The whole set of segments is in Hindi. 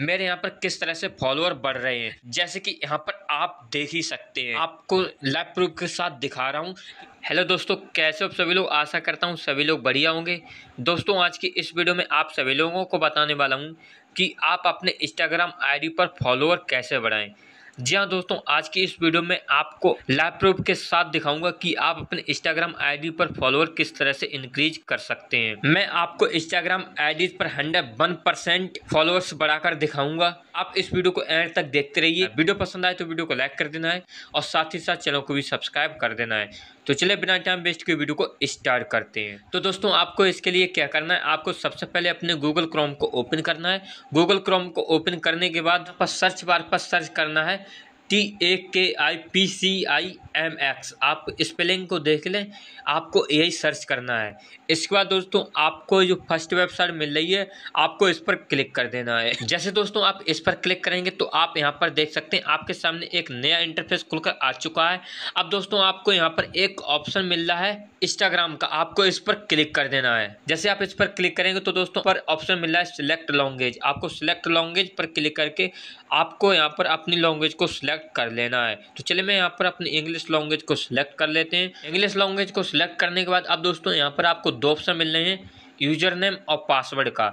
मेरे यहाँ पर किस तरह से फॉलोअर बढ़ रहे हैं, जैसे कि यहाँ पर आप देख ही सकते हैं। आपको लाइव प्रूफ के साथ दिखा रहा हूँ। हेलो दोस्तों, कैसे हो सभी लोग? आशा करता हूँ सभी लोग बढ़िया होंगे। दोस्तों, आज की इस वीडियो में आप सभी लोगों को बताने वाला हूँ कि आप अपने इंस्टाग्राम आईडी पर फॉलोअर कैसे बढ़ाएं। जी हाँ दोस्तों, आज की इस वीडियो में आपको लाइव प्रूफ के साथ दिखाऊंगा कि आप अपने इंस्टाग्राम आईडी पर फॉलोअर किस तरह से इंक्रीज कर सकते हैं। मैं आपको इंस्टाग्राम आईडी पर 101% फॉलोअर्स बढ़ाकर दिखाऊंगा। आप इस वीडियो को एंड तक देखते रहिए। वीडियो पसंद आए तो वीडियो को लाइक कर देना है और साथ ही साथ चैनल को भी सब्सक्राइब कर देना है। तो चलिए बिना टाइम वेस्ट के वीडियो को स्टार्ट करते हैं। तो दोस्तों, आपको इसके लिए क्या करना है, आपको सबसे पहले अपने गूगल क्रोम को ओपन करना है। गूगल क्रोम को ओपन करने के बाद पर सर्च बार पर सर्च करना है TAKIPCIMX। आप स्पेलिंग को देख लें, आपको यही सर्च करना है। इसके बाद दोस्तों, आपको जो फर्स्ट वेबसाइट मिल रही है, आपको इस पर क्लिक कर देना है। जैसे दोस्तों आप इस पर क्लिक करेंगे तो आप यहां पर देख सकते हैं आपके सामने एक नया इंटरफेस खुलकर आ चुका है। अब दोस्तों, आपको यहां पर एक ऑप्शन मिल रहा है इंस्टाग्राम का, आपको इस पर क्लिक कर देना है। जैसे आप इस पर क्लिक करेंगे तो दोस्तों पर ऑप्शन मिल रहा है सिलेक्ट लैंग्वेज। आपको सिलेक्ट लैंग्वेज पर क्लिक करके आपको यहाँ पर अपनी लैंग्वेज को सिलेक्ट कर लेना है। तो चलिए मैं यहाँ पर अपनी इंग्लिश लैंग्वेज को सिलेक्ट कर लेते हैं। इंग्लिश लैंग्वेज को सिलेक्ट करने के बाद अब दोस्तों यहाँ पर आपको दो ऑप्शन मिल रहे हैं, यूजर नेम और पासवर्ड का।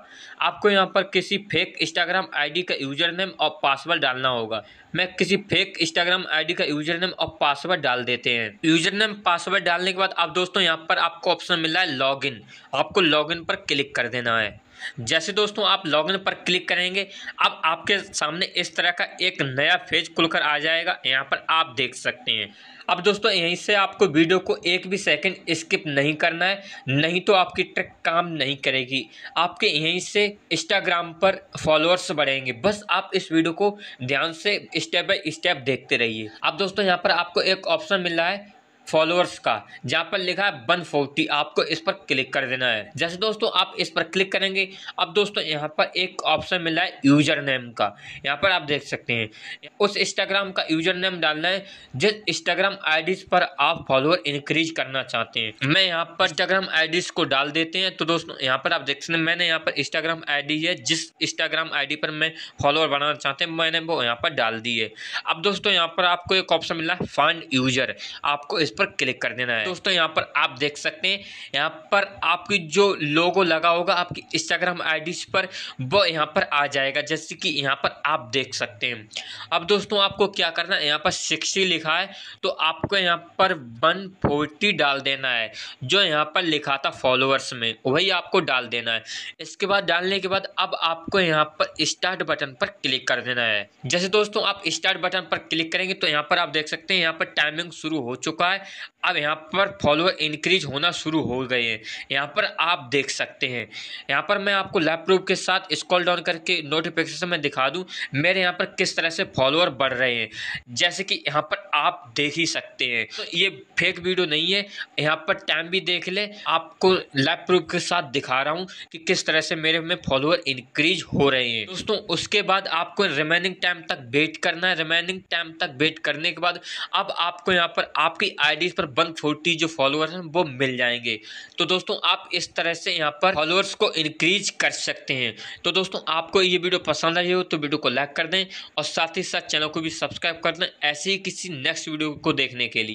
आपको यहाँ पर किसी फेक इंस्टाग्राम आईडी का यूजर नेम और पासवर्ड डालना होगा। मैं किसी फेक इंस्टाग्राम आईडी का यूजर नेम और पासवर्ड डाल देते हैं। यूजर नेम पासवर्ड डालने के बाद अब दोस्तों यहाँ पर आपको ऑप्शन मिला है लॉगिन। आपको लॉगिन पर क्लिक कर देना है। जैसे दोस्तों आप लॉगिन पर क्लिक करेंगे, अब आपके सामने इस तरह का एक नया पेज खुलकर आ जाएगा। यहाँ पर आप देख सकते हैं। अब दोस्तों यहीं से आपको वीडियो को एक भी सेकंड स्किप नहीं करना है, नहीं तो आपकी ट्रिक काम नहीं करेगी। आपके यहीं से इंस्टाग्राम पर फॉलोअर्स बढ़ेंगे। बस आप इस वीडियो को ध्यान से स्टेप बाय स्टेप देखते रहिए। अब दोस्तों यहाँ पर आपको एक ऑप्शन मिल रहा है फॉलोअर्स का, जहाँ पर लिखा है 140। आपको इस पर क्लिक कर देना है। जैसे दोस्तों आप इस पर क्लिक करेंगे, अब दोस्तों यहाँ पर एक ऑप्शन मिला है यूजर नेम का। यहाँ पर आप देख सकते हैं उस इंस्टाग्राम का यूजर नेम डालना है जिस इंस्टाग्राम आईडीज पर आप फॉलोअर इंक्रीज करना चाहते हैं। मैं यहाँ पर इंस्टाग्राम आईडीज को डाल देते हैं। तो दोस्तों यहाँ पर आप देख सकते हैं, मैंने यहाँ पर इंस्टाग्राम आईडी है जिस इंस्टाग्राम आईडी पर मैं फॉलोअर बनाना चाहते हैं, मैंने वो यहाँ पर डाल दी है। अब दोस्तों यहाँ पर आपको एक ऑप्शन मिला है फाइंड यूजर। आपको पर क्लिक कर देना है। दोस्तों यहाँ पर आप देख सकते हैं, यहाँ पर आपकी जो लोगो लगा होगा आपकी इंस्टाग्राम आईडीज पर, वो यहाँ पर आ जाएगा, जैसे कि यहाँ पर आप देख सकते हैं। अब दोस्तों आपको क्या करना है, यहाँ पर 60 लिखा है तो आपको यहाँ पर 140 डाल देना है। जो यहाँ पर लिखा था फॉलोअर्स में, वही आपको डाल देना है। इसके बाद डालने के बाद अब आपको यहाँ पर स्टार्ट बटन पर क्लिक कर देना है। जैसे दोस्तों आप स्टार्ट बटन पर क्लिक करेंगे तो यहाँ पर आप देख सकते हैं यहाँ पर टाइमिंग शुरू हो चुका है। अब यहाँ पर फॉलोअर इंक्रीज होना शुरू हो गए हैं। यहाँ पर आप देख सकते हैं। यहाँ पर मैं आपको लाइव प्रूफ के साथ स्क्रॉल डाउन करके नोटिफिकेशन में दिखा दूं मेरे यहाँ पर किस तरह से फॉलोअर बढ़ रहे हैं, जैसे कि यहाँ पर आप देख ही सकते हैं। तो ये फेक वीडियो नहीं है। यहाँ पर टाइम भी देख ले, आपको लाइव प्रूफ के साथ दिखा रहा हूँ कि किस तरह से मेरे में फॉलोअर इंक्रीज हो रहे हैं। दोस्तों उसके बाद आपको रिमेनिंग टाइम तक वेट करना है। रिमेनिंग टाइम तक वेट करने के बाद अब आपको यहाँ पर आपकी आईडी पर 140 जो फॉलोअर्स हैं वो मिल जाएंगे। तो दोस्तों आप इस तरह से यहाँ पर फॉलोअर्स को इंक्रीज कर सकते हैं। तो दोस्तों आपको ये वीडियो पसंद आई हो तो वीडियो को लाइक कर दें और साथ ही साथ चैनल को भी सब्सक्राइब कर दें ऐसे ही किसी नेक्स्ट वीडियो को देखने के लिए।